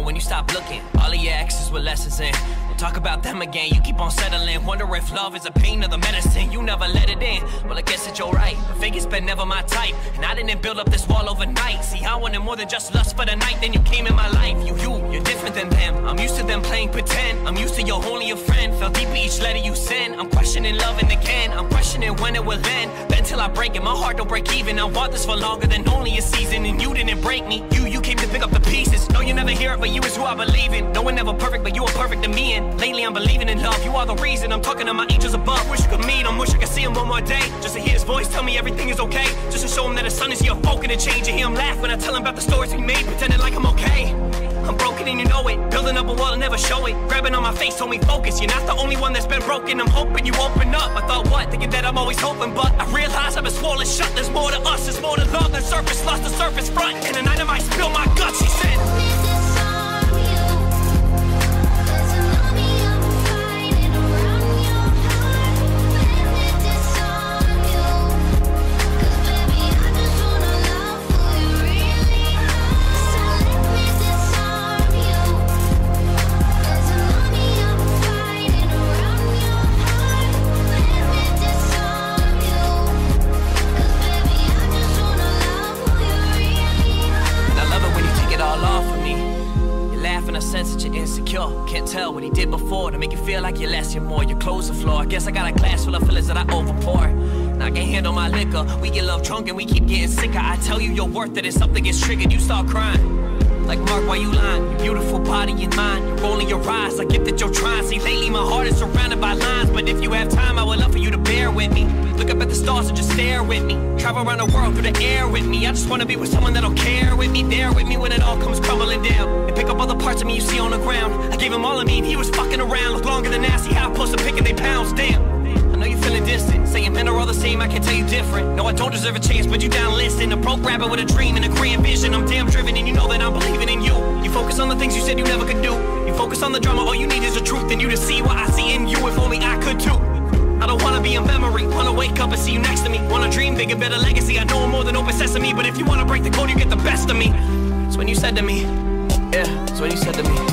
going when you stop looking. All of your exes with lessons in. We'll talk about them again. You keep on settling. Wonder if love is a pain or the medicine. You never let it in. Well, I guess that you're right. But Vegas been never my type. And I didn't build up this wall overnight. See, I wanted more than just lust for the night. Then you came in my life. You're different than them. I'm used to them playing pretend. I'm used to you're only a friend. Fell deep in each letter you send. I'm questioning love and again. I'm questioning when it will end. Bend till I break it. My heart don't break even. I want this for longer than only a season. And you didn't break me. You came to pick up the pieces. No, you never hear it, but you is who I believe in. No one never perfect, but you are perfect to me. And lately I'm believing in love. You are the reason. I'm talking to my angels above. Wish you could meet them. Wish I could see them one more day. Just to hear his voice tell me everything is okay. Just to show him that the sun is here, poking and changing. Hear him laugh when I tell him about the stories we made. Pretending like I'm okay. I'm broken and you know it. Building up a wall and never show it. Grabbing on my face, told me focus. You're not the only one that's been broken. I'm hoping you open up. I thought what? Thinking that I'm always hoping, but I realize I've been swollen shut. There's more to us, there's more to love than surface lust, the surface front. And the night I might spill my guts, she said. Can't tell what he did before to make you feel like you're less, you're more. Your clothes are floor. I guess I got a glass full of fillers that I overpour. And I can't handle my liquor. We get love drunk and we keep getting sicker. I tell you you're worth it and something gets triggered. You start crying. Like Mark, why you lying? Your beautiful body and mind. You're rolling your eyes. I get that you're trying. See, lately my heart is surrounded by lines. But if you have time, I would love for you to bear with me. Look up at the stars and just stare with me. Travel around the world through the air with me. I just want to be with someone that'll care with me. There with me when it all comes crumbling down. And pick up all the parts of me you see on the ground. I gave him all of me and he was fucking around. Look longer than nasty, how I'm supposed to pick and they pounds. Damn, I know you're feeling distant. Saying men are all the same, I can tell you different. No, I don't deserve a chance, but you down listen. A broke rabbit with a dream and a grand vision. I'm damn driven and you know that I'm believing in you. You focus on the things you said you never could do. You focus on the drama, all you need is the truth. And you to see what I see in you, if only I could too. I don't wanna be a memory, wanna wake up and see you next to me. Wanna dream big and better legacy, I know I'm more than open sesame. But if you wanna break the code, you get the best of me. It's when you said to me, yeah, it's when you said to me.